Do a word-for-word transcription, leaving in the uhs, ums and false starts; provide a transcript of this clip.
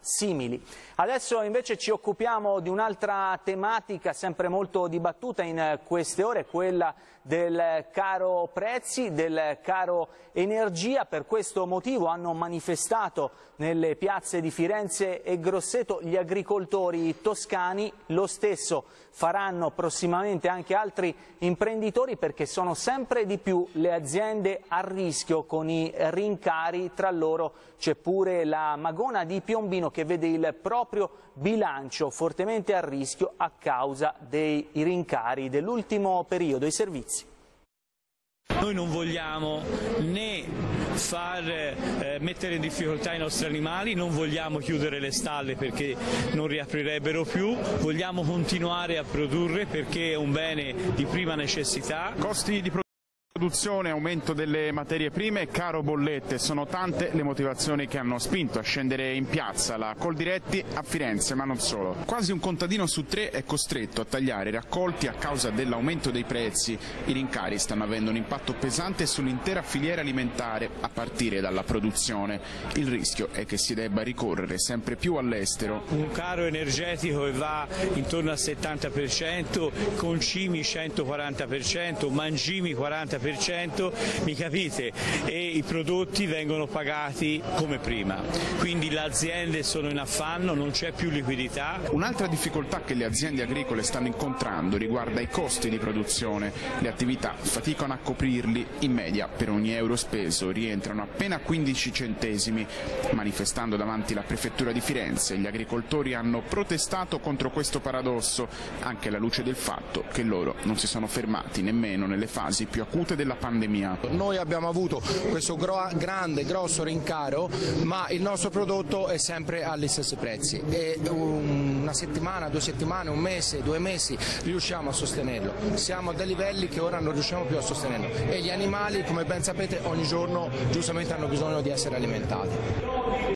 simili. Adesso invece ci occupiamo di un'altra tematica sempre molto dibattuta in queste ore, quella del caro prezzi, del caro energia. Per questo motivo hanno manifestato nelle piazze di Firenze e Grosseto gli agricoltori toscani, lo stesso faranno prossimamente anche altri imprenditori, perché sono sempre di più le aziende a rischio con i rincari. Tra loro c'è pure la Magona di Piombino, che vede il proprio bilancio fortemente a rischio a causa dei rincari dell'ultimo periodo. I servizi. Noi non vogliamo né far eh, mettere in difficoltà i nostri animali, non vogliamo chiudere le stalle perché non riaprirebbero più, vogliamo continuare a produrre perché è un bene di prima necessità. Costi di produzione, aumento delle materie prime e caro bollette, sono tante le motivazioni che hanno spinto a scendere in piazza la Coldiretti a Firenze, ma non solo. Quasi un contadino su tre è costretto a tagliare i raccolti a causa dell'aumento dei prezzi. I rincari stanno avendo un impatto pesante sull'intera filiera alimentare, a partire dalla produzione. Il rischio è che si debba ricorrere sempre più all'estero. Un caro energetico che va intorno al settanta per cento, concimi centoquaranta per cento, mangimi quaranta per cento. Mi capite? E i prodotti vengono pagati come prima, quindi le aziende sono in affanno, non c'è più liquidità. Un'altra difficoltà che le aziende agricole stanno incontrando riguarda i costi di produzione. Le attività faticano a coprirli, in media per ogni euro speso rientrano appena quindici centesimi. Manifestando davanti la prefettura di Firenze, gli agricoltori hanno protestato contro questo paradosso, anche alla luce del fatto che loro non si sono fermati nemmeno nelle fasi più acute della pandemia. Noi abbiamo avuto questo gro grande, grosso rincaro, ma il nostro prodotto è sempre agli stessi prezzi e una settimana, due settimane, un mese, due mesi riusciamo a sostenerlo. Siamo a dei livelli che ora non riusciamo più a sostenerlo e gli animali, come ben sapete, ogni giorno giustamente hanno bisogno di essere alimentati.